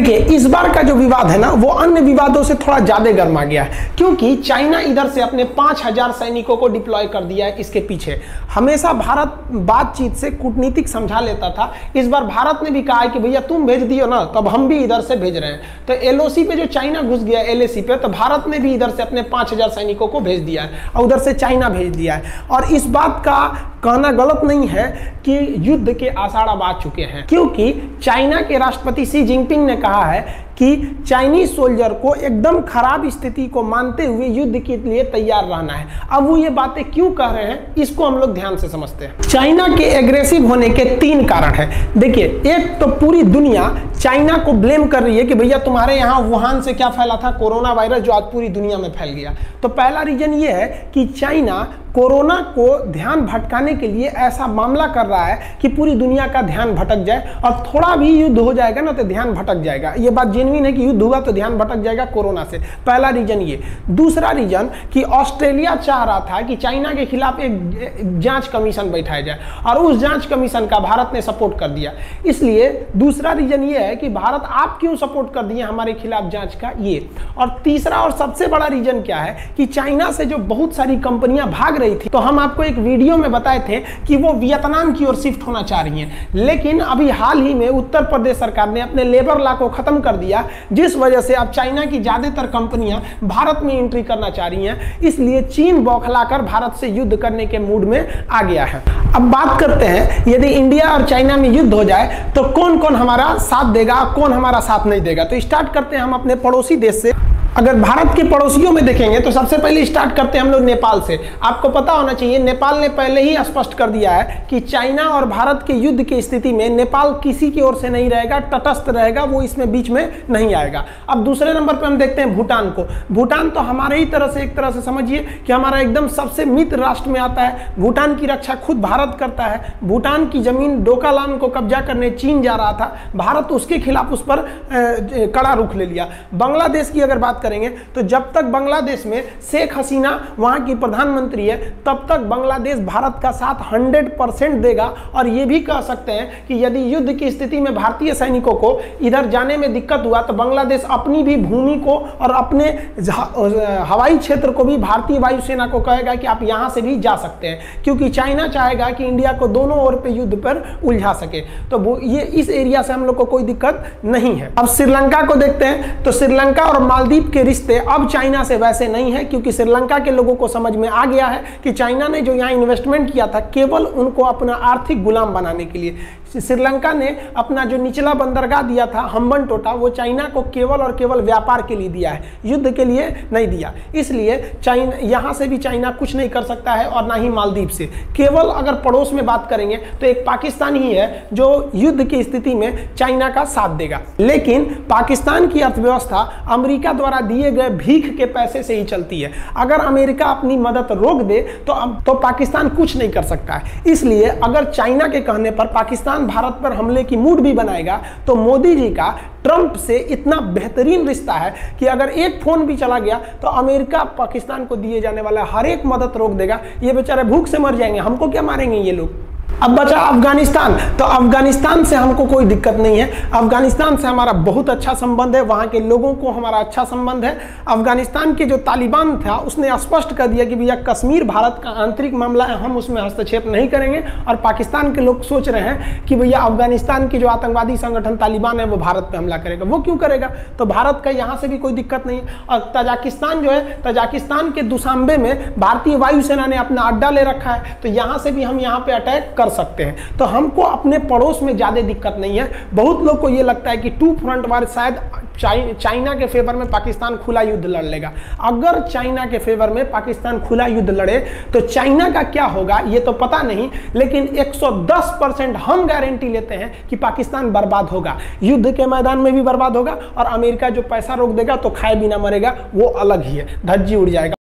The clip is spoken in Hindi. देखिए इस बार का जो विवाद है ना वो अन्य विवादों से थोड़ा ज्यादा गर्मा गया है, क्योंकि चाइना इधर से अपने 5000 सैनिकों को डिप्लॉय कर दिया है। इसके पीछे हमेशा भारत बातचीत से कूटनीतिक समझा लेता था, इस बार भारत ने भी कहा है कि भैया तुम भेज दियो ना तब हम भी इधर से भेज रहे हैं। तो LOC पे जो चाइना घुस गया LAC पे, तो भारत ने भी इधर से अपने 5000 सैनिकों को भेज दिया है और उधर से चाइना भेज दिया है। और इस बात का कहना गलत नहीं है कि युद्ध के आसार अब आ चुके हैं, क्योंकि चाइना के राष्ट्रपति शी जिनपिंग ने कहा है कि चाइनीज सोल्जर को एकदम खराब स्थिति को मानते हुए युद्ध के लिए तैयार रहना है। अब वो ये बातें क्यों कह रहे हैं इसको हम लोग ध्यान से समझते हैं। चाइना के एग्रेसिव होने के 3 कारण हैं। देखिए, एक तो पूरी दुनिया चाइना को ब्लेम कर रही है कि भैया तुम्हारे यहाँ वुहान से क्या फैला था कोरोना वायरस जो आज पूरी दुनिया में फैल गया। तो पहला रीजन ये है कि चाइना कोरोना को ध्यान भटकाने के लिए ऐसा मामला कर रहा है कि पूरी दुनिया का ध्यान भटक जाए, और थोड़ा भी युद्ध हो जाएगा ना तो ध्यान भटक जाएगा। ये बात जेन्युइन है कि युद्ध हुआ तो ध्यान भटक जाएगा कोरोना से, पहला रीजन ये। दूसरा रीजन कि ऑस्ट्रेलिया चाह रहा था कि चाइना के खिलाफ एक जांच कमीशन बैठाया जाए, और उस जांच कमीशन का भारत ने सपोर्ट कर दिया। इसलिए दूसरा रीजन ये है कि भारत आप क्यों सपोर्ट कर दिए हमारे खिलाफ जाँच का, ये। और तीसरा और सबसे बड़ा रीजन क्या है कि चाइना से जो बहुत सारी कंपनियां भाग रही थी, तो हम आपको एक वीडियो में बताए थे कि वो वियतनाम की ओर शिफ्ट होना चाह रही हैं, लेकिन अभी हाल ही में उत्तर प्रदेश सरकार ने अपने लेबर लॉ को खत्म कर दिया, जिस वजह से अब चाइना की ज्यादातर कंपनियां भारत में एंट्री करना चाह रही हैं। इसलिए चीन बौखलाकर भारत से युद्ध करने के मूड में आ गया है। अब बात करते हैं यदि इंडिया और चाइना में युद्ध हो जाए तो कौन कौन हमारा साथ देगा, कौन हमारा साथ नहीं देगा। तो स्टार्ट करते हैं हम अपने पड़ोसी देश से। अगर भारत के पड़ोसियों में देखेंगे तो सबसे पहले स्टार्ट करते हैं हम लोग नेपाल से। आपको पता होना चाहिए नेपाल ने पहले ही स्पष्ट कर दिया है कि चाइना और भारत के युद्ध की स्थिति में नेपाल किसी की ओर से नहीं रहेगा, तटस्थ रहेगा, वो इसमें बीच में नहीं आएगा। अब दूसरे नंबर पर हम देखते हैं भूटान को। भूटान तो हमारे ही तरह से, एक तरह से समझिए कि हमारा एकदम सबसे मित्र राष्ट्र में आता है। भूटान की रक्षा खुद भारत करता है। भूटान की जमीन डोकालाम को कब्जा करने चीन जा रहा था, भारत उसके खिलाफ उस पर कड़ा रुख ले लिया। बांग्लादेश की अगर बात करेंगे तो जब तक बांग्लादेश में शेख हसीना वहां की प्रधानमंत्री है तब तक बांग्लादेश भारत का साथ 100% देगा। और यह भी कह सकते हैं कि यदि युद्ध की स्थिति में भारतीय सैनिकों को इधर जाने में दिक्कत हुआ तो बांग्लादेश अपनी भी भूमि को और अपने हवाई क्षेत्र को भी भारतीय वायुसेना को कहेगा कि आप यहां से भी जा सकते हैं, क्योंकि चाइना चाहेगा कि इंडिया को दोनों ओर पे युद्ध पर उलझा सके। तो ये इस एरिया से हम लोग को कोई दिक्कत नहीं है। अब श्रीलंका को देखते हैं तो श्रीलंका और मालदीव के रिश्ते अब चाइना से वैसे नहीं है, क्योंकि श्रीलंका के लोगों को समझ में आ गया है कि चाइना ने जो यहाँ इन्वेस्टमेंट किया था केवल उनको अपना आर्थिक गुलाम बनाने के लिए। श्रीलंका ने अपना जो निचला बंदरगाह दिया था हम्बन टोटा, वो चाइना को केवल और केवल व्यापार के लिए दिया है, युद्ध के लिए नहीं दिया। इसलिए चाइना यहाँ से भी चाइना कुछ नहीं कर सकता है, और ना ही मालदीव से। केवल अगर पड़ोस में बात करेंगे तो एक पाकिस्तान ही है जो युद्ध की स्थिति में चाइना का साथ देगा, लेकिन पाकिस्तान की अर्थव्यवस्था अमेरिका द्वारा दिए गए भीख के पैसे से ही चलती है। अगर अमेरिका अपनी मदद रोक दे तो पाकिस्तान कुछ नहीं कर सकता है। इसलिए अगर चाइना के कहने पर पाकिस्तान भारत पर हमले की मूड भी बनाएगा तो मोदी जी का ट्रंप से इतना बेहतरीन रिश्ता है कि अगर एक फोन भी चला गया तो अमेरिका पाकिस्तान को दिए जाने वाला हर एक मदद रोक देगा। ये बेचारे भूख से मर जाएंगे, हमको क्या मारेंगे ये लोग। अब बचा अफगानिस्तान, तो अफगानिस्तान से हमको कोई दिक्कत नहीं है। अफगानिस्तान से हमारा बहुत अच्छा संबंध है, वहाँ के लोगों को हमारा अच्छा संबंध है। अफगानिस्तान के जो तालिबान था उसने स्पष्ट कर दिया कि भैया कश्मीर भारत का आंतरिक मामला है, हम उसमें हस्तक्षेप नहीं करेंगे। और पाकिस्तान के लोग सोच रहे हैं कि भैया अफगानिस्तान की जो आतंकवादी संगठन तालिबान है वो भारत पर हमला करेगा, वो क्यों करेगा, तो भारत का यहाँ से भी कोई दिक्कत नहीं है। और तजाकिस्तान जो है, तजाकिस्तान के दुशांबे में भारतीय वायुसेना ने अपना अड्डा ले रखा है, तो यहाँ से भी हम यहाँ पर अटैक कर सकते हैं। तो हमको अपने पड़ोस में ज्यादा दिक्कत नहीं है। बहुत लोग को यह लगता है कि टू फ्रंट वार शायद चाइना के फेवर में पाकिस्तान खुला युद्ध लड़ लेगा। अगर चाइना के फेवर में पाकिस्तान खुला युद्ध लड़े तो चाइना का क्या होगा ये तो पता नहीं, लेकिन 110% हम गारंटी लेते हैं कि पाकिस्तान बर्बाद होगा, युद्ध के मैदान में भी बर्बाद होगा। और अमेरिका जो पैसा रोक देगा तो खाए बिना मरेगा, वो अलग ही है, धज्जी उड़ जाएगा।